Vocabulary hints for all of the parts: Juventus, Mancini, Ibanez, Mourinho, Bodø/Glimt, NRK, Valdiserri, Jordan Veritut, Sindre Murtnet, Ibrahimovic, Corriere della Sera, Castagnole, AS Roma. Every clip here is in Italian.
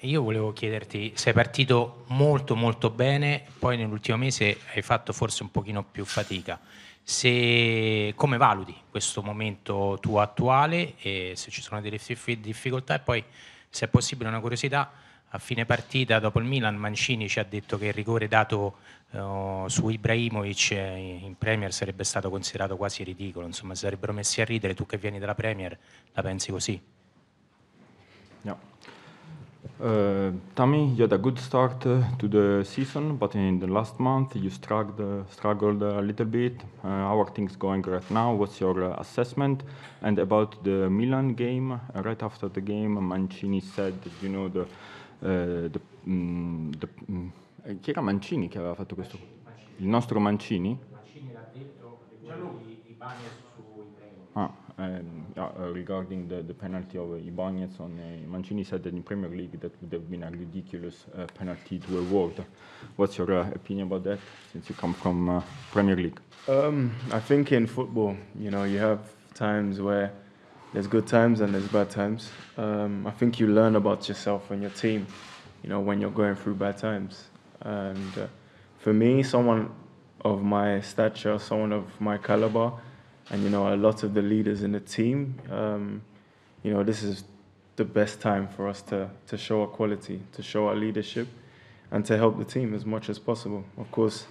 Io volevo chiederti, sei partito molto molto bene, poi nell'ultimo mese hai fatto forse un pochino più fatica. Se, come valuti questo momento tuo attuale e se ci sono delle difficoltà, e poi se è possibile una curiosità, a fine partita dopo il Milan Mancini ci ha detto che il rigore dato su Ibrahimovic in Premier sarebbe stato considerato quasi ridicolo, insomma si sarebbero messi a ridere, tu che vieni dalla Premier la pensi così? No. Tammy, you had a good start to the season, but in the last month you struggled a little bit. How are things going right now? What's your assessment? And about the Milan game, right after the game, Mancini said, you know, chi era Mancini che aveva fatto questo? Il nostro Mancini? Mancini l'ha detto riguardo di Ibanez su Ibrahimovic. Regarding the penalty of Ibanez on Mancini said that in Premier League that would have been a ridiculous penalty to award. What's your opinion about that, since you come from Premier League? I think in football, you know, you have times where there's good times and there's bad times. I think you learn about yourself and your team, you know, when you're going through bad times. And for me, someone of my stature, someone of my caliber, and, you know, a lot of the leaders in the team, you know, this is the best time for us to show our quality, to show our leadership and to help the team as much as possible. Of course,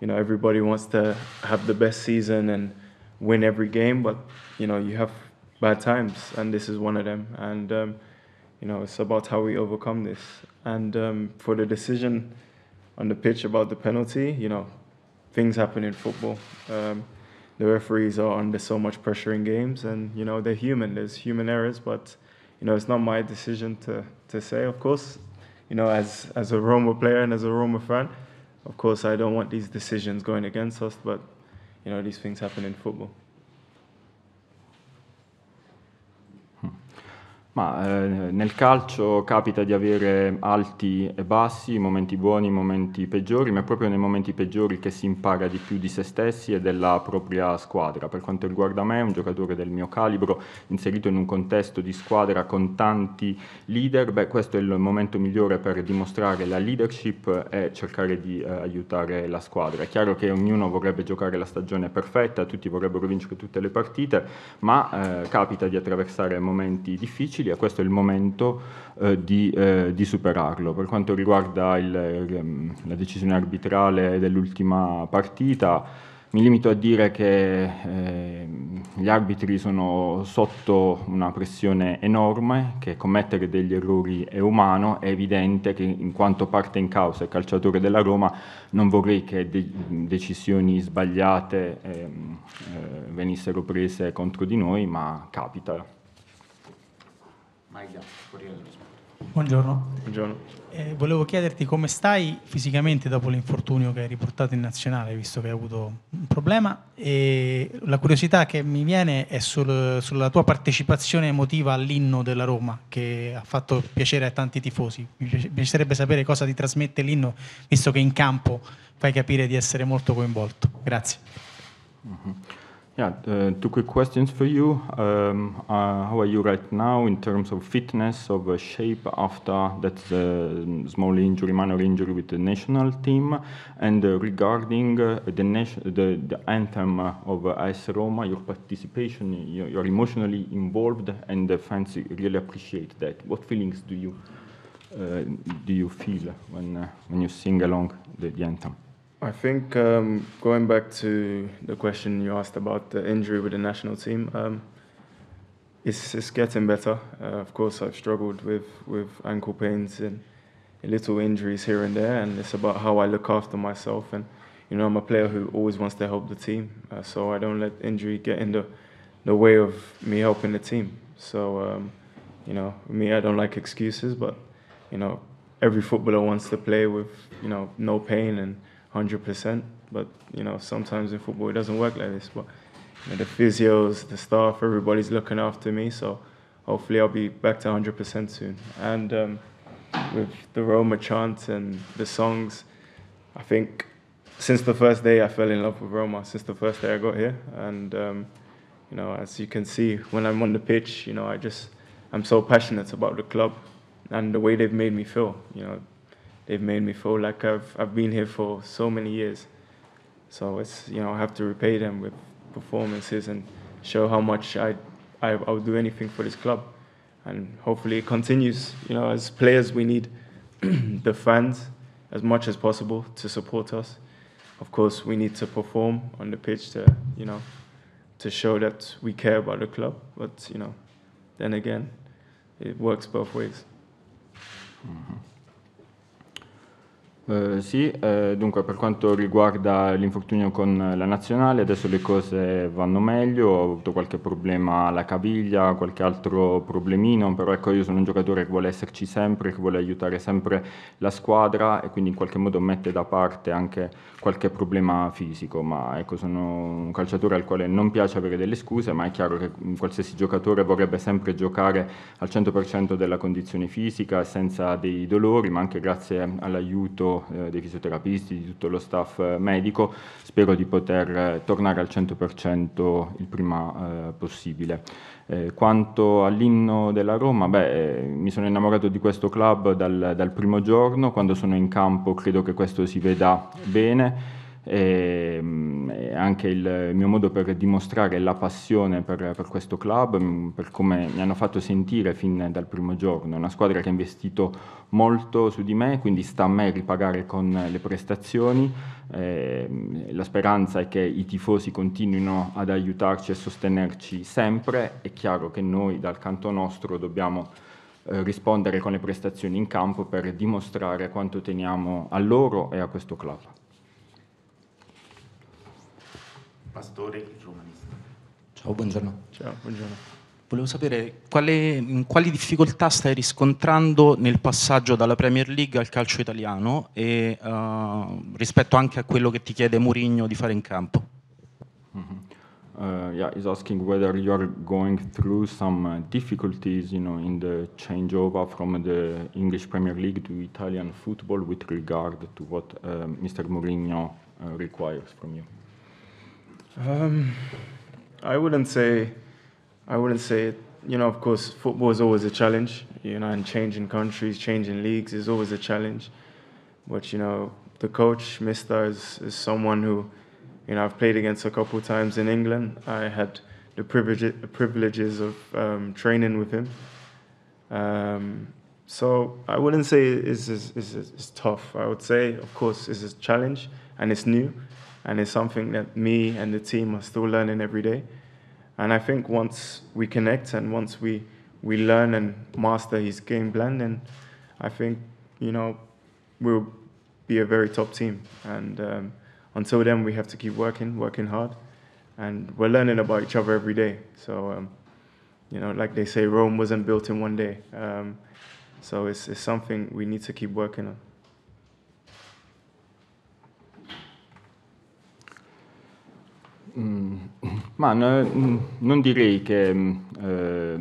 you know, everybody wants to have the best season and win every game, but, you know, you have bad times and this is one of them. And, you know, it's about how we overcome this. And for the decision on the pitch about the penalty, you know, things happen in football. The referees are under so much pressure in games and, you know, they're human, there's human errors, but, you know, it's not my decision to say, of course. You know, as a Roma player and as a Roma fan, of course, I don't want these decisions going against us, but, you know, these things happen in football. Ma nel calcio capita di avere alti e bassi, momenti buoni, momenti peggiori, ma è proprio nei momenti peggiori che si impara di più di se stessi e della propria squadra. Per quanto riguarda me, un giocatore del mio calibro, inserito in un contesto di squadra con tanti leader, beh, questo è il momento migliore per dimostrare la leadership e cercare di aiutare la squadra. È chiaro che ognuno vorrebbe giocare la stagione perfetta, tutti vorrebbero vincere tutte le partite, ma capita di attraversare momenti difficili, e questo è il momento di superarlo. Per quanto riguarda la decisione arbitrale dell'ultima partita, mi limito a dire che gli arbitri sono sotto una pressione enorme, che commettere degli errori è umano. È evidente che, in quanto parte in causa e calciatore della Roma, non vorrei che decisioni sbagliate venissero prese contro di noi, ma capita. Buongiorno. Buongiorno. Volevo chiederti come stai fisicamente dopo l'infortunio che hai riportato in nazionale, visto che hai avuto un problema, e la curiosità che mi viene è sulla tua partecipazione emotiva all'inno della Roma, che ha fatto piacere a tanti tifosi. Mi piacerebbe sapere cosa ti trasmette l'inno, visto che in campo fai capire di essere molto coinvolto. Grazie. Yeah, two quick questions for you. How are you right now in terms of fitness, of shape after that small injury, minor injury with the national team? And regarding the anthem of AS Roma, your participation, you're emotionally involved and the fans really appreciate that. What feelings do you feel when you sing along the anthem? I think going back to the question you asked about the injury with the national team, it's getting better. Of course, I've struggled with ankle pains and little injuries here and there, and it's about how I look after myself. And, you know, I'm a player who always wants to help the team, so I don't let injury get in the way of me helping the team. So, you know, me, I don't like excuses, but, you know, every footballer wants to play with, you know, no pain and 100%, but, you know, sometimes in football it doesn't work like this. But, you know, the physios, the staff, everybody's looking after me, so hopefully I'll be back to 100% soon. And with the Roma chant and the songs, I think since the first day I fell in love with Roma, since the first day I got here. And, you know, as you can see, when I'm on the pitch, you know, I'm so passionate about the club. and the way they've made me feel. You know, they've made me feel like I've been here for so many years. So it's, you know, I have to repay them with performances and show how much I'll do anything for this club. And hopefully it continues. You know, as players, we need the fans as much as possible to support us. Of course, we need to perform on the pitch to, you know, to show that we care about the club. But, you know, then again, it works both ways. Mm-hmm. Dunque per quanto riguarda l'infortunio con la nazionale, adesso le cose vanno meglio, ho avuto qualche problema alla caviglia, qualche altro problemino, però ecco, io sono un giocatore che vuole esserci sempre, che vuole aiutare sempre la squadra e quindi in qualche modo mette da parte anche qualche problema fisico, ma ecco, sono un calciatore al quale non piace avere delle scuse, ma è chiaro che qualsiasi giocatore vorrebbe sempre giocare al 100% della condizione fisica, senza dei dolori, ma anche grazie all'aiuto dei fisioterapisti, di tutto lo staff medico, spero di poter tornare al 100% il prima possibile. Quanto all'inno della Roma, mi sono innamorato di questo club dal primo giorno, quando sono in campo credo che questo si veda bene, e anche il mio modo per dimostrare la passione per questo club, per come mi hanno fatto sentire fin dal primo giorno. Una squadra che ha investito molto su di me, quindi sta a me ripagare con le prestazioni. La speranza è che i tifosi continuino ad aiutarci e sostenerci sempre. È chiaro che noi dal canto nostro dobbiamo rispondere con le prestazioni in campo per dimostrare quanto teniamo a loro e a questo club. Pastore, il romanista. Ciao, buongiorno. Ciao, buongiorno. Volevo sapere quali difficoltà stai riscontrando nel passaggio dalla Premier League al calcio italiano e rispetto anche a quello che ti chiede Mourinho di fare in campo. Yeah, he's asking whether you are going through some difficulties, you know, in the changeover from the English Premier League to Italian football with regard to what Mr. Mourinho requires from you. I wouldn't say, you know, of course, football is always a challenge, you know, and changing countries, changing leagues is always a challenge. But, you know, the coach, Mister, is someone who, you know, I've played against a couple of times in England. I had the privileges of training with him. So I wouldn't say it's tough. I would say, of course, it's a challenge and it's new. And it's something that me and the team are still learning every day. And I think once we connect and once we learn and master his game plan, then I think, you know, we'll be a very top team. And until then, we have to keep working hard. And we're learning about each other every day. So, you know, like they say, Rome wasn't built in one day. So it's something we need to keep working on. Ma non direi che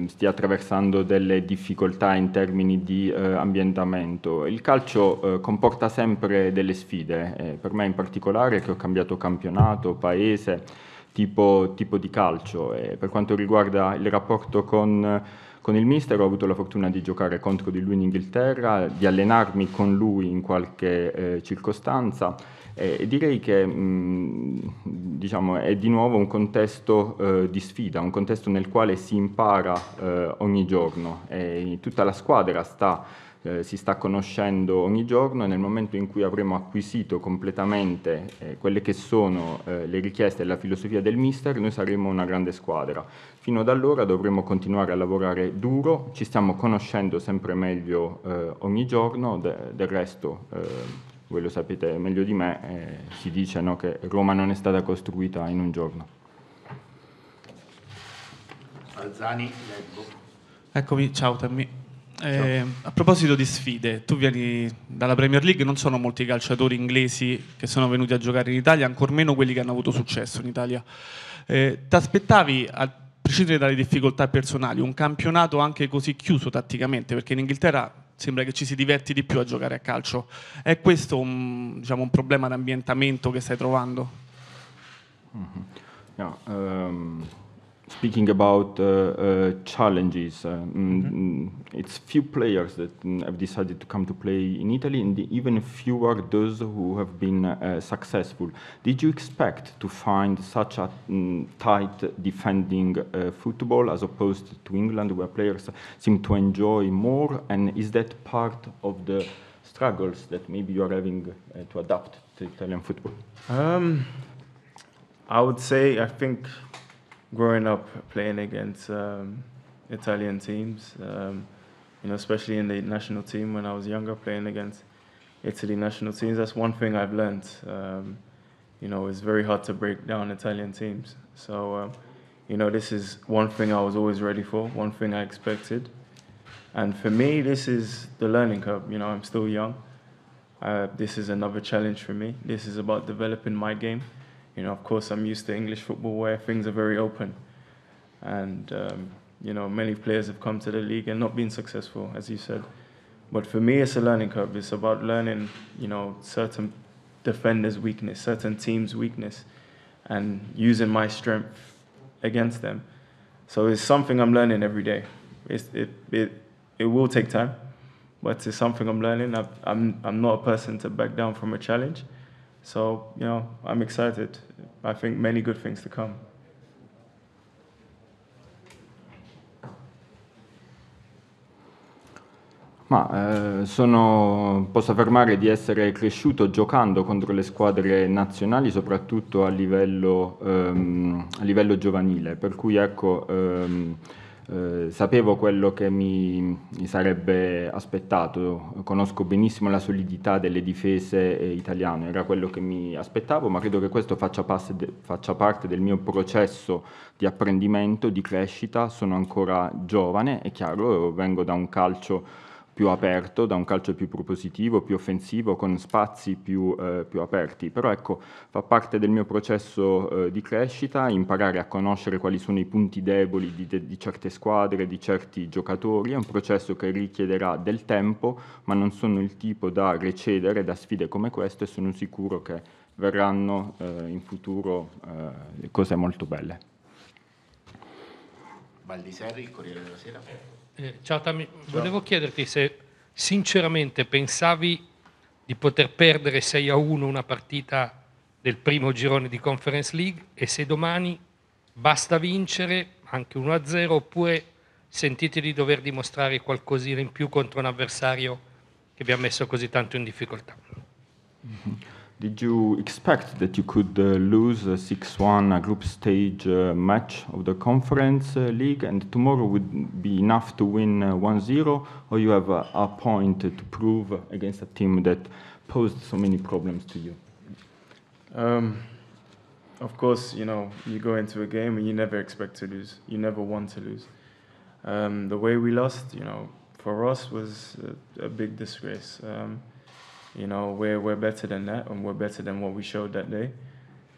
stia attraversando delle difficoltà in termini di ambientamento. Il calcio comporta sempre delle sfide, per me in particolare che ho cambiato campionato, paese, tipo di calcio. Per quanto riguarda il rapporto con il mister, ho avuto la fortuna di giocare contro di lui in Inghilterra, di allenarmi con lui in qualche circostanza. Direi che diciamo, è di nuovo un contesto di sfida, un contesto nel quale si impara ogni giorno e tutta la squadra si sta conoscendo ogni giorno e nel momento in cui avremo acquisito completamente quelle che sono le richieste e la filosofia del mister, noi saremo una grande squadra. Fino ad allora dovremo continuare a lavorare duro, ci stiamo conoscendo sempre meglio ogni giorno, del resto... Voi lo sapete meglio di me, si dice, no, che Roma non è stata costruita in un giorno. Alzani, leggo. Eccomi, ciao Tammy. Ciao. A proposito di sfide, tu vieni dalla Premier League, non sono molti calciatori inglesi che sono venuti a giocare in Italia, ancor meno quelli che hanno avuto successo in Italia. Ti aspettavi, a prescindere dalle difficoltà personali, un campionato anche così chiuso tatticamente? Perché in Inghilterra... sembra che ci si diverti di più a giocare a calcio. È questo diciamo, un problema di ambientamento che stai trovando? Mm-hmm. Yeah, speaking about challenges, it's few players that have decided to come to play in Italy, and even fewer those who have been successful. Did you expect to find such a tight defending football as opposed to England, where players seem to enjoy more? And is that part of the struggles that maybe you are having to adapt to Italian football? I would say, I think growing up playing against Italian teams, you know, especially in the national team when I was younger, playing against Italy national teams, that's one thing I've learned. You know, it's very hard to break down Italian teams. So, you know, this is one thing I was always ready for, one thing I expected. And for me, this is the learning curve. You know, I'm still young. This is another challenge for me. This is about developing my game. You know, of course, I'm used to English football where things are very open. And, you know, many players have come to the league and not been successful, as you said. But for me, it's a learning curve. It's about learning, you know, certain defenders' weakness, certain teams' weakness, and using my strength against them. So it's something I'm learning every day. It will take time, but it's something I'm learning. I'm not a person to back down from a challenge. So, you know, I'm excited. I think many good things to come. Ma posso affermare di essere cresciuto giocando contro le squadre nazionali, soprattutto a livello giovanile, per cui ecco, sapevo quello che mi sarebbe aspettato, conosco benissimo la solidità delle difese italiane, era quello che mi aspettavo, ma credo che questo faccia parte del mio processo di apprendimento, di crescita. Sono ancora giovane, è chiaro, vengo da un calcio più aperto, da un calcio più propositivo, più offensivo, con spazi più aperti. Però ecco, fa parte del mio processo di crescita, imparare a conoscere quali sono i punti deboli di certe squadre, di certi giocatori. È un processo che richiederà del tempo, ma non sono il tipo da recedere da sfide come queste, e sono sicuro che verranno in futuro cose molto belle. Valdiserri, il Corriere della Sera. Ciao Tammy, volevo chiederti se sinceramente pensavi di poter perdere 6-1 una partita del primo girone di Conference League, e se domani basta vincere anche 1-0 oppure sentite di dover dimostrare qualcosina in più contro un avversario che vi ha messo così tanto in difficoltà. Did you expect that you could lose 6-1 a group stage match of the Conference League, and tomorrow would be enough to win 1-0, or you have a point to prove against a team that posed so many problems to you? Of course, you know, you go into a game and you never expect to lose. You never want to lose. The way we lost, you know, for us was a big disgrace. You know, we're better than that, and we're better than what we showed that day.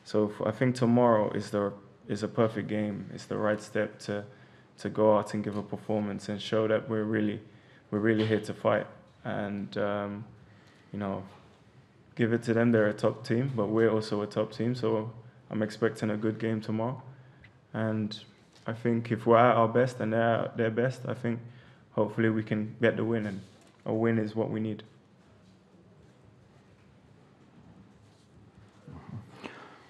So I think tomorrow is a perfect game. It's the right step to go out and give a performance and show that we're really here to fight. And you know, give it to them. They're a top team, but we're also a top team. So I'm expecting a good game tomorrow. And I think if we're at our best and they're at their best, I think hopefully we can get the win, and a win is what we need.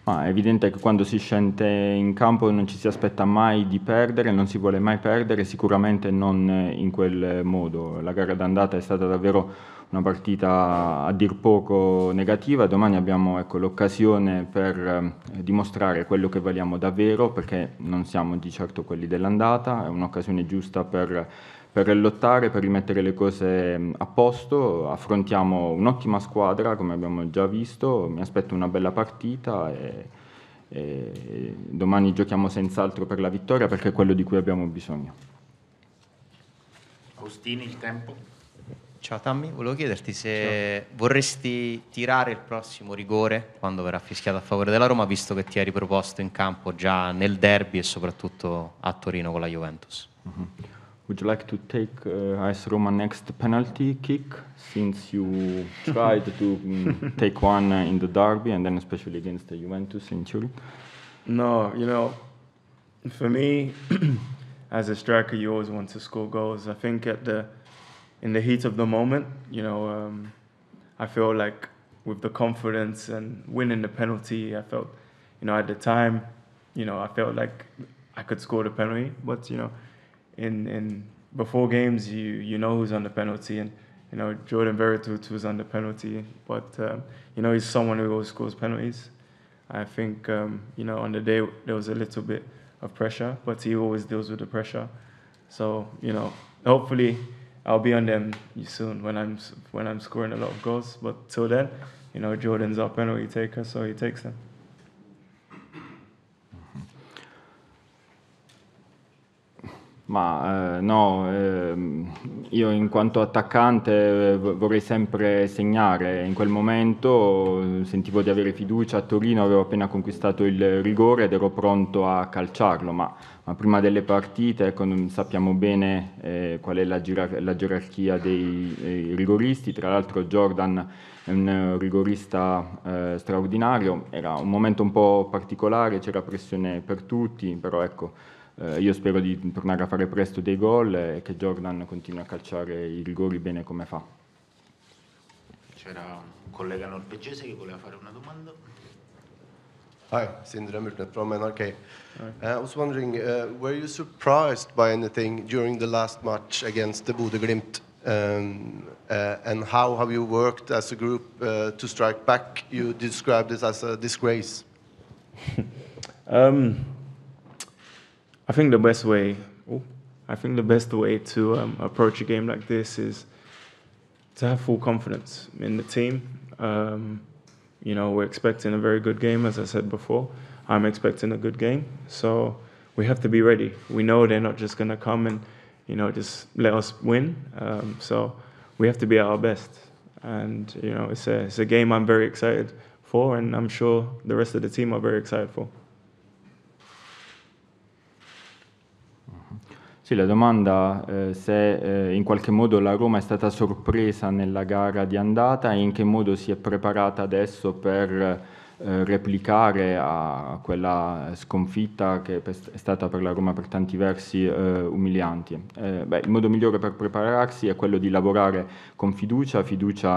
È evidente che quando si scende in campo non ci si aspetta mai di perdere, non si vuole mai perdere, sicuramente non in quel modo. La gara d'andata è stata davvero una partita a dir poco negativa, domani abbiamo ecco, l'occasione per dimostrare quello che valiamo davvero, perché non siamo di certo quelli dell'andata, è un'occasione giusta per lottare, per rimettere le cose a posto. Affrontiamo un'ottima squadra, come abbiamo già visto, mi aspetto una bella partita e domani giochiamo senz'altro per la vittoria, perché è quello di cui abbiamo bisogno. Agostini, il tempo. Ciao Tammy, volevo chiederti se vorresti tirare il prossimo rigore quando verrà fischiato a favore della Roma, visto che ti eri proposto in campo già nel derby e soprattutto a Torino con la Juventus. Would you like to take AS Roma next penalty kick, since you tried to take one in the derby and then especially against the Juventus in Turin? No, you know, For me, as a striker, you always want to score goals. I think in the heat of the moment, I feel like with the confidence and winning the penalty, I felt, at the time, I felt like I could score the penalty. But in before games, you know who's on the penalty, and Jordan Veritut was on the penalty. But he's someone who always scores penalties. I think on the day there was a little bit of pressure, but he always deals with the pressure. So hopefully I'll be on them soon when I'm scoring a lot of goals. But till then, Jordan's our penalty taker, so he takes them. Ma no, io in quanto attaccante vorrei sempre segnare. In quel momento sentivo di avere fiducia. A Torino avevo appena conquistato il rigore ed ero pronto a calciarlo, ma prima delle partite, sappiamo bene qual è la gerarchia dei rigoristi. Tra l'altro Jordan è un rigorista straordinario. Era un momento un po' particolare, c'era pressione per tutti, però ecco, io spero di tornare a fare presto dei gol e che Jordan continui a calciare i rigori bene come fa. C'era un collega norvegese che voleva fare una domanda. Hi, Sindre Murtnet from NRK. I was wondering, were you surprised by anything during the last match against the Bodø/Glimt? And how have you worked as a group to strike back? You described this as a disgrace. I think the best way, to approach a game like this is to have full confidence in the team. We're expecting a very good game, as I said before. I'm expecting a good game, so we have to be ready. We know they're not just going to come and just let us win. So we have to be at our best, and it's a game I'm very excited for, and I'm sure the rest of the team are very excited for. Sì, la domanda è se in qualche modo la Roma è stata sorpresa nella gara di andata e in che modo si è preparata adesso per replicare a quella sconfitta che è stata per la Roma per tanti versi umilianti. Il modo migliore per prepararsi è quello di lavorare con fiducia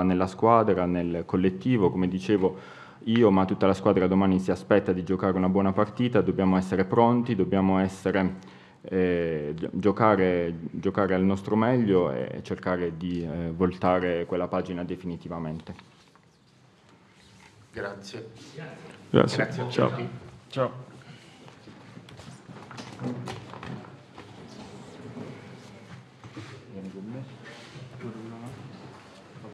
nella squadra, nel collettivo. Come dicevo io, ma tutta la squadra domani si aspetta di giocare una buona partita, dobbiamo essere pronti, dobbiamo essere... giocare al nostro meglio e cercare di voltare quella pagina definitivamente. Grazie. Ciao. Vieni con me.